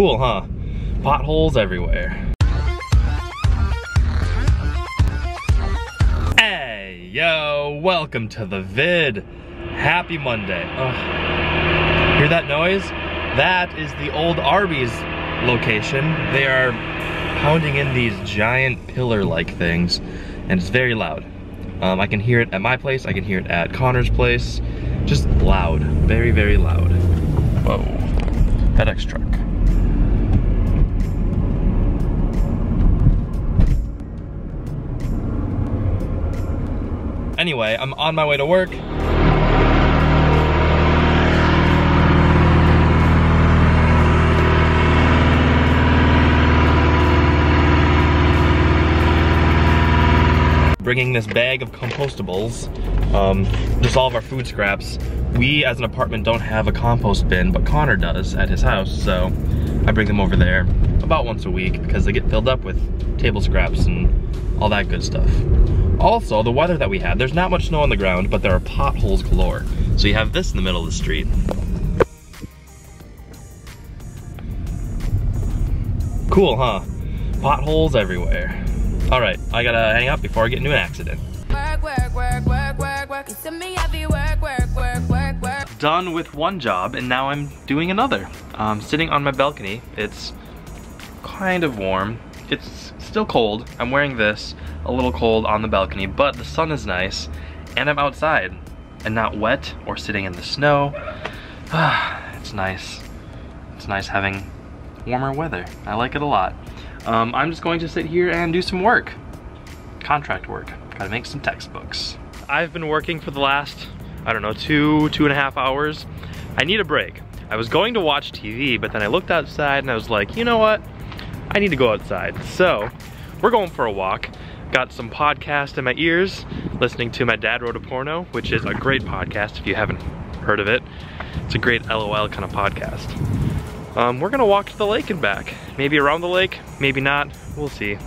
Cool, huh? Potholes everywhere. Hey, yo, welcome to the vid. Happy Monday. Ugh. Hear that noise? That is the old Arby's location. They are pounding in these giant pillar-like things, and it's very loud. I can hear it at my place, I can hear it at Connor's place. Just loud, very, very loud. Whoa, FedEx truck. Anyway, I'm on my way to work. Bringing this bag of compostables just all of our food scraps. We as an apartment don't have a compost bin, but Connor does at his house, so I bring them over there about once a week because they get filled up with table scraps and all that good stuff. Also, the weather that we had, there's not much snow on the ground, but there are potholes galore. So you have this in the middle of the street. Cool, huh? Potholes everywhere. All right, I gotta hang up before I get into an accident. Work, work, work, work, work, work. You send me heavy work, work, work, work, work. Done with one job and now I'm doing another. I'm sitting on my balcony. It's kind of warm. It's still cold. I'm wearing this, a little cold on the balcony, but the sun is nice and I'm outside and not wet or sitting in the snow. It's nice. It's nice having warmer weather. I like it a lot. I'm just going to sit here and do some work. Contract work. Gotta make some textbooks. I've been working for the last, I don't know, two and a half hours. I need a break. I was going to watch TV, but then I looked outside and I was like, you know what? I need to go outside. So we're going for a walk. Got some podcast in my ears, listening to My Dad Wrote a Porno, which is a great podcast if you haven't heard of it. It's a great LOL kind of podcast. We're gonna walk to the lake and back. Maybe around the lake, maybe not, we'll see.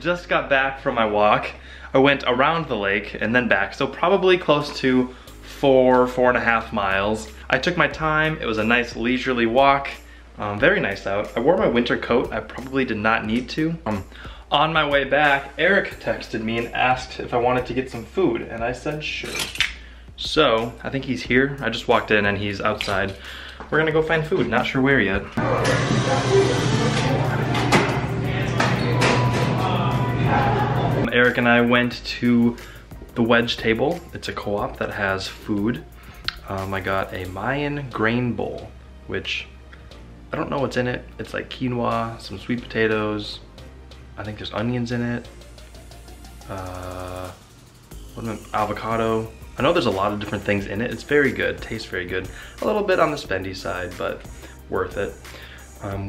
Just got back from my walk. I went around the lake and then back, so probably close to four and a half miles. I took my time, it was a nice leisurely walk, very nice out. I wore my winter coat, I probably did not need to. On my way back, Eric texted me and asked if I wanted to get some food, and I said sure. So, I think he's here. I just walked in and he's outside. We're gonna go find food, not sure where yet. Eric and I went to the Wedge Table. It's a co-op that has food. I got a Mayan grain bowl, which I don't know what's in it. It's like quinoa, some sweet potatoes. I think there's onions in it. Avocado. I know there's a lot of different things in it. It's very good, tastes very good. A little bit on the spendy side, but worth it.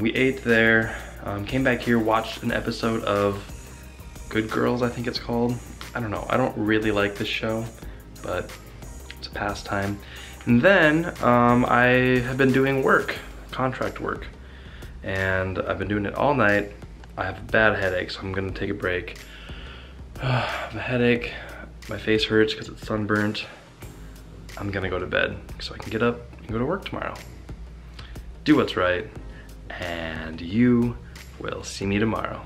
We ate there, came back here, watched an episode of Good Girls, I think it's called. I don't know, I don't really like this show, but it's a pastime. And then I have been doing work, contract work, and I've been doing it all night. I have a bad headache, so I'm gonna take a break. I have a headache, my face hurts because it's sunburnt. I'm gonna go to bed so I can get up and go to work tomorrow. Do what's right, and you will see me tomorrow.